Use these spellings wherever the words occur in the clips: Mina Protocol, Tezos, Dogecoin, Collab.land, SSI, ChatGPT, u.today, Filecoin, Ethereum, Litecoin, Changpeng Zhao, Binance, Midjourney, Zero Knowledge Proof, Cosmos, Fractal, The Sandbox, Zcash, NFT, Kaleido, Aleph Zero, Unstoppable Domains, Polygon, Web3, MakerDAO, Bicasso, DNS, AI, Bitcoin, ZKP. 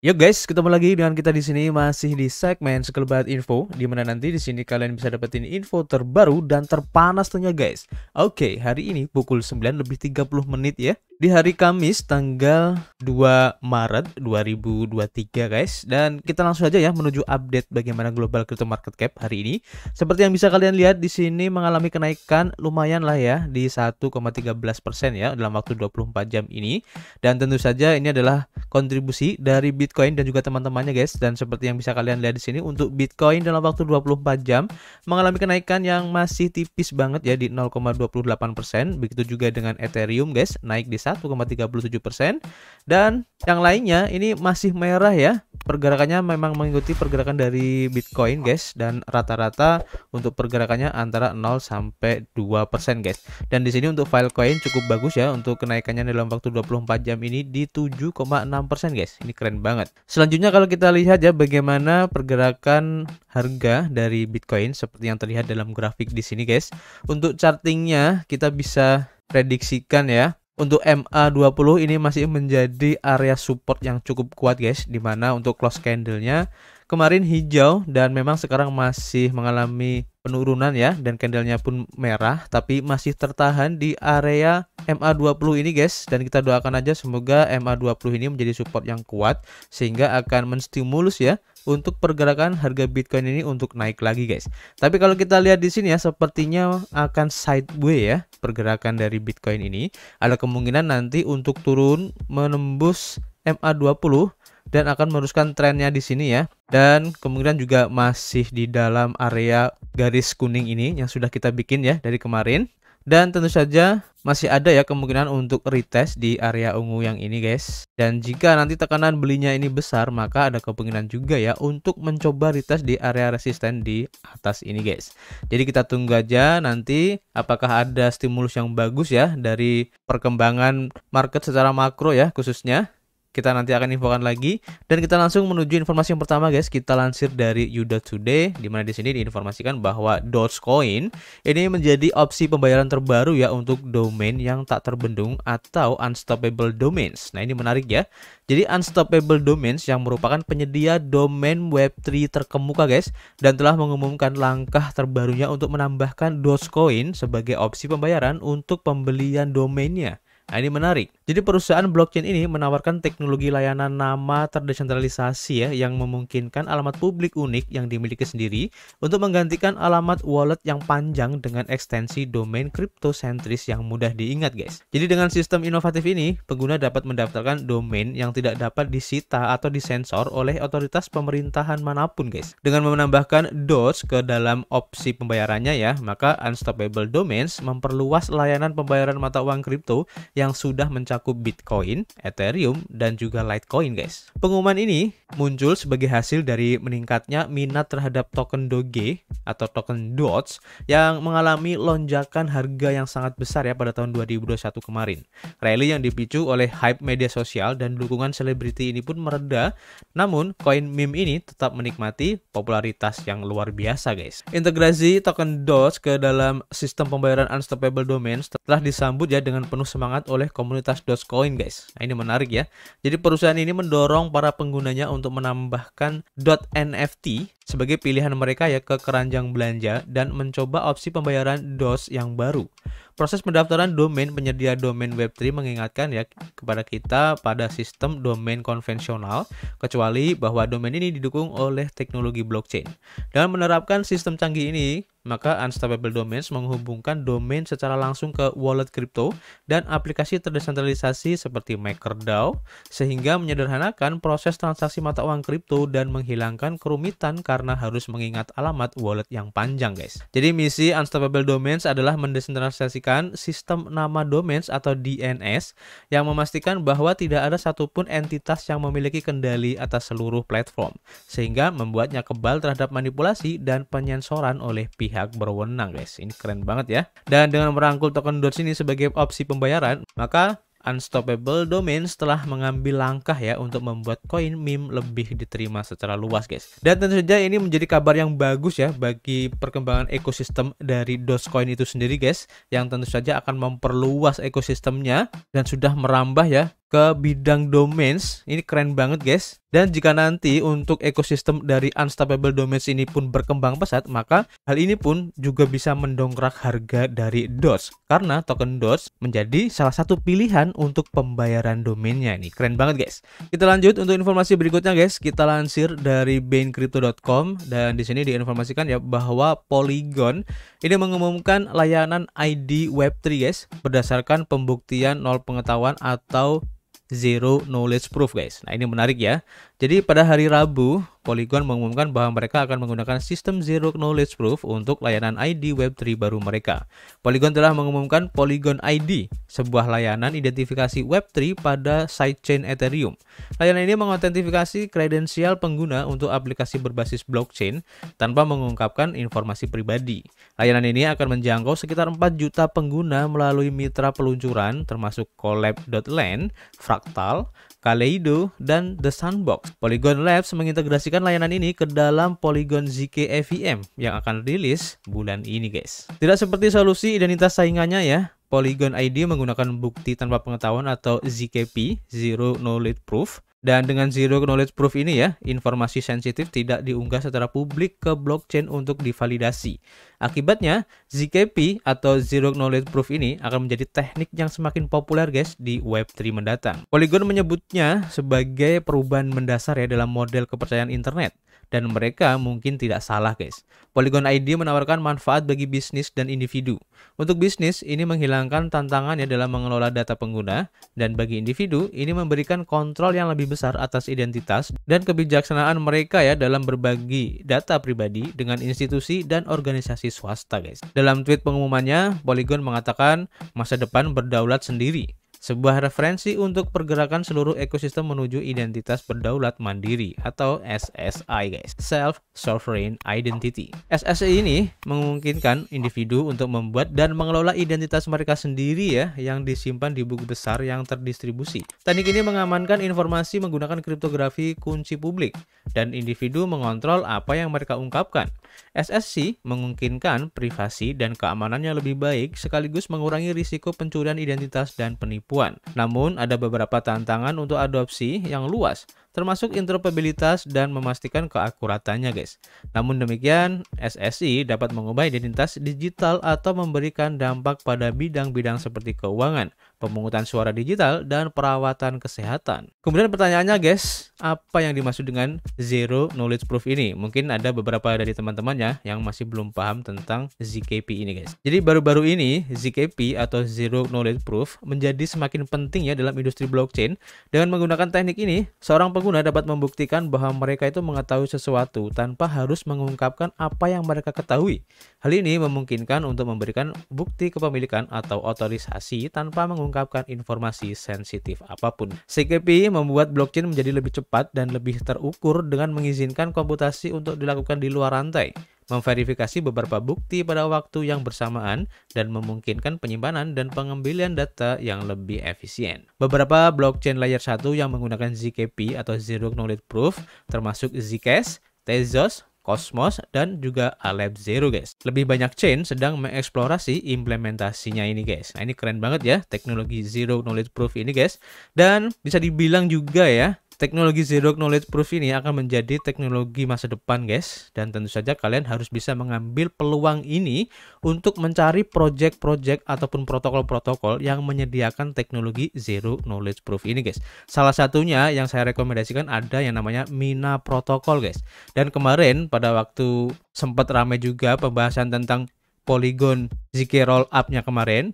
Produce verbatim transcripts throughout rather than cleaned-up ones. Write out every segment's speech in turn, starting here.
Yo guys, ketemu lagi dengan kita di sini masih di segmen sekelebat info, di mana nanti di sini kalian bisa dapetin info terbaru dan terpanas tentunya guys. Oke, hari ini pukul sembilan lebih tiga puluh menit ya. Di hari Kamis tanggal dua Maret dua ribu dua puluh tiga guys. Dan kita langsung aja ya menuju update bagaimana global crypto market cap hari ini. Seperti yang bisa kalian lihat di sini mengalami kenaikan lumayan lah ya di satu koma tiga belas persen ya dalam waktu dua puluh empat jam ini. Dan tentu saja ini adalah kontribusi dari Bitcoin dan juga teman-temannya guys. Dan seperti yang bisa kalian lihat di sini untuk Bitcoin dalam waktu dua puluh empat jam mengalami kenaikan yang masih tipis banget ya di nol koma dua puluh delapan persen. Begitu juga dengan Ethereum guys, naik di satu koma tiga puluh tujuh persen dan yang lainnya ini masih merah ya. Pergerakannya memang mengikuti pergerakan dari Bitcoin guys dan rata-rata untuk pergerakannya antara nol sampai dua persen guys. Dan di sini untuk Filecoin cukup bagus ya untuk kenaikannya dalam waktu dua puluh empat jam ini di tujuh koma enam persen guys. Ini keren banget. Selanjutnya kalau kita lihat ya bagaimana pergerakan harga dari Bitcoin seperti yang terlihat dalam grafik di sini guys. Untuk chartingnya kita bisa prediksikan ya. Untuk M A dua puluh ini masih menjadi area support yang cukup kuat guys, dimana untuk close candlenya kemarin hijau dan memang sekarang masih mengalami penurunan ya, dan candlenya pun merah tapi masih tertahan di area M A dua puluh ini guys. Dan kita doakan aja semoga M A dua puluh ini menjadi support yang kuat sehingga akan menstimulus ya untuk pergerakan harga Bitcoin ini untuk naik lagi guys. Tapi kalau kita lihat di sini ya sepertinya akan sideways ya pergerakan dari Bitcoin ini. Ada kemungkinan nanti untuk turun menembus M A dua puluh dan akan meneruskan trennya di sini ya. Dan kemungkinan juga masih di dalam area garis kuning ini yang sudah kita bikin ya dari kemarin. Dan tentu saja masih ada ya kemungkinan untuk retest di area ungu yang ini guys. Dan jika nanti tekanan belinya ini besar, maka ada kemungkinan juga ya untuk mencoba retest di area resisten di atas ini guys. Jadi kita tunggu aja nanti apakah ada stimulus yang bagus ya dari perkembangan market secara makro ya khususnya. Kita nanti akan infokan lagi dan kita langsung menuju informasi yang pertama guys. Kita lansir dari u dot today di mana di sini diinformasikan bahwa Dogecoin ini menjadi opsi pembayaran terbaru ya untuk domain yang tak terbendung atau Unstoppable Domains. Nah, ini menarik ya. Jadi Unstoppable Domains yang merupakan penyedia domain web tiga terkemuka guys dan telah mengumumkan langkah terbarunya untuk menambahkan Dogecoin sebagai opsi pembayaran untuk pembelian domainnya. Nah, ini menarik. Jadi perusahaan blockchain ini menawarkan teknologi layanan nama terdesentralisasi ya yang memungkinkan alamat publik unik yang dimiliki sendiri untuk menggantikan alamat wallet yang panjang dengan ekstensi domain kriptosentris yang mudah diingat guys. Jadi dengan sistem inovatif ini, pengguna dapat mendaftarkan domain yang tidak dapat disita atau disensor oleh otoritas pemerintahan manapun guys. Dengan menambahkan Doge ke dalam opsi pembayarannya ya, maka Unstoppable Domains memperluas layanan pembayaran mata uang kripto yang sudah mencakup Bitcoin, Ethereum, dan juga Litecoin guys. Pengumuman ini muncul sebagai hasil dari meningkatnya minat terhadap token Doge atau token Doge yang mengalami lonjakan harga yang sangat besar ya pada tahun dua ribu dua puluh satu kemarin. Rally yang dipicu oleh hype media sosial dan dukungan selebriti ini pun mereda, namun koin meme ini tetap menikmati popularitas yang luar biasa guys. Integrasi token Doge ke dalam sistem pembayaran Unstoppable Domains telah disambut ya dengan penuh semangat oleh komunitas Dogecoin guys. Nah, ini menarik ya. Jadi perusahaan ini mendorong para penggunanya untuk menambahkan .N F T sebagai pilihan mereka ya ke keranjang belanja dan mencoba opsi pembayaran Doge yang baru. Proses pendaftaran domain penyedia domain web tiga mengingatkan ya kepada kita pada sistem domain konvensional kecuali bahwa domain ini didukung oleh teknologi blockchain. Dengan menerapkan sistem canggih ini, maka Unstoppable Domains menghubungkan domain secara langsung ke wallet kripto dan aplikasi terdesentralisasi seperti MakerDAO sehingga menyederhanakan proses transaksi mata uang kripto dan menghilangkan kerumitan karena harus mengingat alamat wallet yang panjang guys. Jadi misi Unstoppable Domains adalah mendesentralisasikan sistem nama domains atau D N S yang memastikan bahwa tidak ada satupun entitas yang memiliki kendali atas seluruh platform sehingga membuatnya kebal terhadap manipulasi dan penyensoran oleh pihak pihak berwenang guys. Ini keren banget ya. Dan dengan merangkul token Doge ini sebagai opsi pembayaran, maka Unstoppable Domains telah mengambil langkah ya untuk membuat koin meme lebih diterima secara luas guys. Dan tentu saja ini menjadi kabar yang bagus ya bagi perkembangan ekosistem dari Dogecoin itu sendiri guys, yang tentu saja akan memperluas ekosistemnya dan sudah merambah ya ke bidang domains. Ini keren banget guys. Dan jika nanti untuk ekosistem dari Unstoppable Domains ini pun berkembang pesat, maka hal ini pun juga bisa mendongkrak harga dari Doge, karena token Doge menjadi salah satu pilihan untuk pembayaran domainnya. Ini keren banget guys. Kita lanjut untuk informasi berikutnya guys. Kita lansir dari Binance Crypto dot com, dan di sini diinformasikan ya bahwa Polygon ini mengumumkan layanan I D Web three guys, berdasarkan pembuktian nol pengetahuan atau Zero Knowledge Proof guys. Nah ini menarik ya. Jadi pada hari Rabu Polygon mengumumkan bahwa mereka akan menggunakan sistem Zero Knowledge Proof untuk layanan I D Web three baru mereka. Polygon telah mengumumkan Polygon I D, sebuah layanan identifikasi Web three pada sidechain Ethereum. Layanan ini mengotentifikasi kredensial pengguna untuk aplikasi berbasis blockchain tanpa mengungkapkan informasi pribadi. Layanan ini akan menjangkau sekitar empat juta pengguna melalui mitra peluncuran termasuk Collab.land, Fractal, Kaleido, dan The Sandbox. Polygon Labs mengintegrasikan layanan ini ke dalam Polygon Z K E V M yang akan rilis bulan ini guys. Tidak seperti solusi identitas saingannya ya, Polygon I D menggunakan bukti tanpa pengetahuan atau Z K P, Zero Knowledge Proof. Dan dengan Zero Knowledge Proof ini ya, informasi sensitif tidak diunggah secara publik ke blockchain untuk divalidasi. Akibatnya, Z K P atau Zero Knowledge Proof ini akan menjadi teknik yang semakin populer guys di Web three mendatang. Polygon menyebutnya sebagai perubahan mendasar ya dalam model kepercayaan internet. Dan mereka mungkin tidak salah guys. Polygon I D menawarkan manfaat bagi bisnis dan individu. Untuk bisnis, ini menghilangkan tantangannya dalam mengelola data pengguna. Dan bagi individu, ini memberikan kontrol yang lebih besar atas identitas dan kebijaksanaan mereka ya dalam berbagi data pribadi dengan institusi dan organisasi swasta guys. Dalam tweet pengumumannya, Polygon mengatakan masa depan berdaulat sendiri, sebuah referensi untuk pergerakan seluruh ekosistem menuju identitas berdaulat mandiri atau S S I guys, Self Sovereign Identity. S S I ini memungkinkan individu untuk membuat dan mengelola identitas mereka sendiri ya, yang disimpan di buku besar yang terdistribusi. Teknik ini mengamankan informasi menggunakan kriptografi kunci publik, dan individu mengontrol apa yang mereka ungkapkan. S S I memungkinkan privasi dan keamanannya lebih baik, sekaligus mengurangi risiko pencurian identitas dan penipuan. Namun, ada beberapa tantangan untuk adopsi yang luas, termasuk interoperabilitas dan memastikan keakuratannya guys. Namun demikian, S S I dapat mengubah identitas digital atau memberikan dampak pada bidang-bidang seperti keuangan, pemungutan suara digital, dan perawatan kesehatan. Kemudian pertanyaannya guys, apa yang dimaksud dengan Zero Knowledge Proof ini? Mungkin ada beberapa dari teman-temannya yang masih belum paham tentang Z K P ini guys. Jadi baru-baru ini Z K P atau Zero Knowledge Proof menjadi semakin penting ya dalam industri blockchain. Dengan menggunakan teknik ini, seorang pengguna dapat membuktikan bahwa mereka itu mengetahui sesuatu tanpa harus mengungkapkan apa yang mereka ketahui. Hal ini memungkinkan untuk memberikan bukti kepemilikan atau otorisasi tanpa mengungkapkan informasi sensitif apapun. Z K P membuat blockchain menjadi lebih cepat dan lebih terukur dengan mengizinkan komputasi untuk dilakukan di luar rantai, memverifikasi beberapa bukti pada waktu yang bersamaan, dan memungkinkan penyimpanan dan pengambilan data yang lebih efisien. Beberapa blockchain layer satu yang menggunakan Z K P atau Zero Knowledge Proof termasuk Zcash, Tezos, Cosmos, dan juga Aleph Zero guys. Lebih banyak chain sedang mengeksplorasi implementasinya ini guys. Nah ini keren banget ya teknologi Zero Knowledge Proof ini guys. Dan bisa dibilang juga ya, teknologi Zero Knowledge Proof ini akan menjadi teknologi masa depan guys. Dan tentu saja kalian harus bisa mengambil peluang ini untuk mencari project-project ataupun protokol-protokol yang menyediakan teknologi Zero Knowledge Proof ini guys. Salah satunya yang saya rekomendasikan ada yang namanya Mina Protocol guys. Dan kemarin pada waktu sempat ramai juga pembahasan tentang Polygon Z K Rollup-nya kemarin,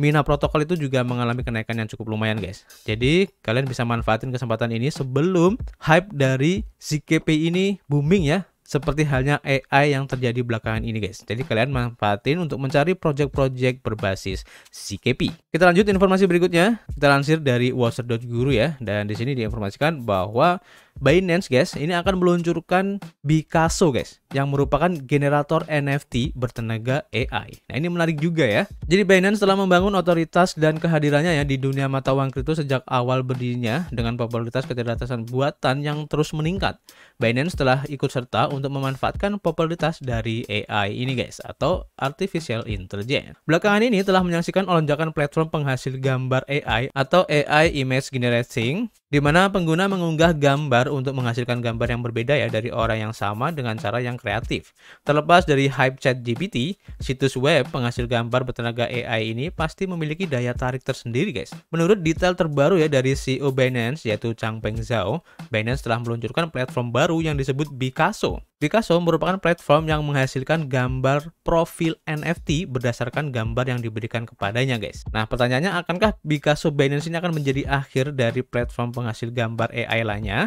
Mina Protocol itu juga mengalami kenaikan yang cukup lumayan guys. Jadi kalian bisa manfaatin kesempatan ini sebelum hype dari Z K P ini booming ya, seperti halnya A I yang terjadi belakangan ini guys. Jadi kalian manfaatin untuk mencari project-project berbasis Z K P. Kita lanjut informasi berikutnya. Kita lansir dari washer dot guru ya, dan di sini diinformasikan bahwa Binance guys, ini akan meluncurkan Bicasso guys, yang merupakan generator N F T bertenaga A I. Nah ini menarik juga ya. Jadi Binance telah membangun otoritas dan kehadirannya ya di dunia mata uang kripto sejak awal berdirinya dengan popularitas kecerdasan buatan yang terus meningkat. Binance telah ikut serta untuk memanfaatkan popularitas dari A I ini guys, atau Artificial Intelligence. Belakangan ini telah menyaksikan lonjakan platform penghasil gambar A I atau A I Image Generating, di mana pengguna mengunggah gambar untuk menghasilkan gambar yang berbeda ya dari orang yang sama dengan cara yang kreatif. Terlepas dari hype ChatGPT, situs web penghasil gambar bertenaga A I ini pasti memiliki daya tarik tersendiri guys. Menurut detail terbaru ya dari C E O Binance yaitu Changpeng Zhao, Binance telah meluncurkan platform baru yang disebut Bicasso. Bicasso merupakan platform yang menghasilkan gambar profil N F T berdasarkan gambar yang diberikan kepadanya guys. Nah pertanyaannya, akankah Bicasso Binance ini akan menjadi akhir dari platform penghasil gambar A I lainnya?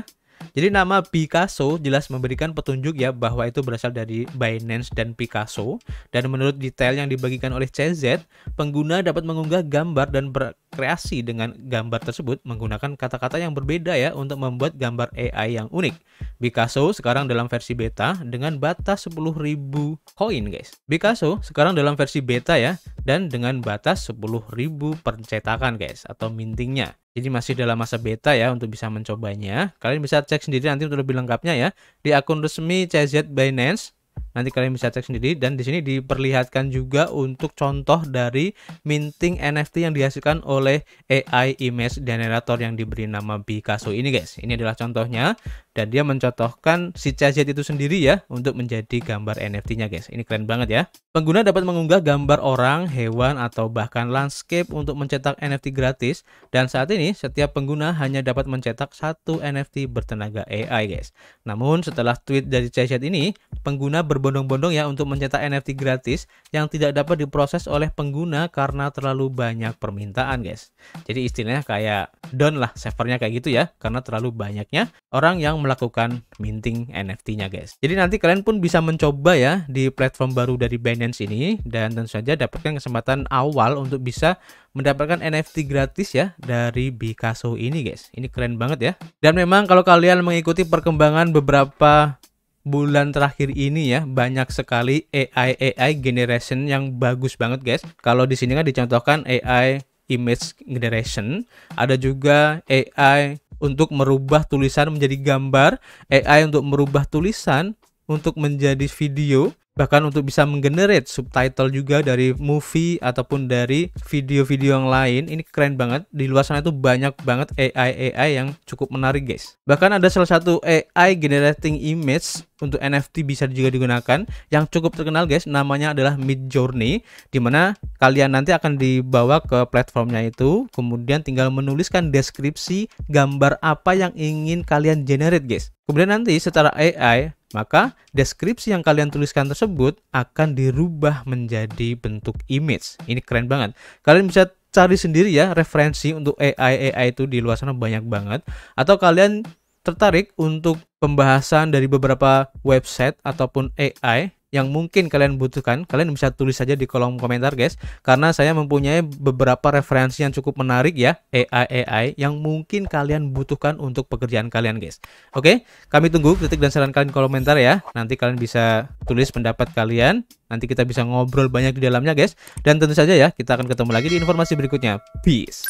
Jadi nama Bicasso jelas memberikan petunjuk ya bahwa itu berasal dari Binance dan Bicasso. Dan menurut detail yang dibagikan oleh C Z, pengguna dapat mengunggah gambar dan berkreasi dengan gambar tersebut menggunakan kata-kata yang berbeda ya untuk membuat gambar A I yang unik. Bicasso sekarang dalam versi beta dengan batas sepuluh ribu koin guys. Bicasso sekarang dalam versi beta ya dan dengan batas sepuluh ribu percetakan guys, atau mintingnya. Jadi masih dalam masa beta ya untuk bisa mencobanya. Kalian bisa cek sendiri nanti untuk lebih lengkapnya ya di akun resmi C Z Binance. Nanti kalian bisa cek sendiri, dan di sini diperlihatkan juga untuk contoh dari minting N F T yang dihasilkan oleh A I Image Generator yang diberi nama Bicasso ini guys. Ini adalah contohnya, dan dia mencontohkan si C Z itu sendiri ya untuk menjadi gambar N F T-nya guys. Ini keren banget ya. Pengguna dapat mengunggah gambar orang, hewan, atau bahkan landscape untuk mencetak N F T gratis, dan saat ini setiap pengguna hanya dapat mencetak satu N F T bertenaga A I guys. Namun setelah tweet dari C Z ini, pengguna berbondong bondong ya untuk mencetak N F T gratis yang tidak dapat diproses oleh pengguna karena terlalu banyak permintaan guys. Jadi istilahnya kayak down lah servernya kayak gitu ya, karena terlalu banyaknya orang yang melakukan minting N F T-nya guys. Jadi nanti kalian pun bisa mencoba ya di platform baru dari Binance ini, dan tentu saja dapatkan kesempatan awal untuk bisa mendapatkan N F T gratis ya dari Bicasso ini guys. Ini keren banget ya. Dan memang kalau kalian mengikuti perkembangan beberapa bulan terakhir ini ya, banyak sekali A I A I generation yang bagus banget guys. Kalau di sini kan dicontohkan A I image generation, ada juga A I untuk merubah tulisan menjadi gambar, A I untuk merubah tulisan untuk menjadi video, bahkan untuk bisa menggenerate subtitle juga dari movie ataupun dari video-video yang lain. Ini keren banget. Di luar sana itu banyak banget A I A I yang cukup menarik guys. Bahkan ada salah satu A I generating image untuk N F T bisa juga digunakan yang cukup terkenal guys, namanya adalah Midjourney, dimana kalian nanti akan dibawa ke platformnya itu, kemudian tinggal menuliskan deskripsi gambar apa yang ingin kalian generate guys. Kemudian nanti secara A I, maka deskripsi yang kalian tuliskan tersebut akan dirubah menjadi bentuk image. Ini keren banget. Kalian bisa cari sendiri ya referensi untuk A I A I itu, di luar sana banyak banget. Atau kalian tertarik untuk pembahasan dari beberapa website ataupun A I yang mungkin kalian butuhkan, kalian bisa tulis saja di kolom komentar guys, karena saya mempunyai beberapa referensi yang cukup menarik ya A I A I yang mungkin kalian butuhkan untuk pekerjaan kalian guys. Oke, kami tunggu kritik dan saran kalian di kolom komentar ya. Nanti kalian bisa tulis pendapat kalian, nanti kita bisa ngobrol banyak di dalamnya guys. Dan tentu saja ya, kita akan ketemu lagi di informasi berikutnya. Peace.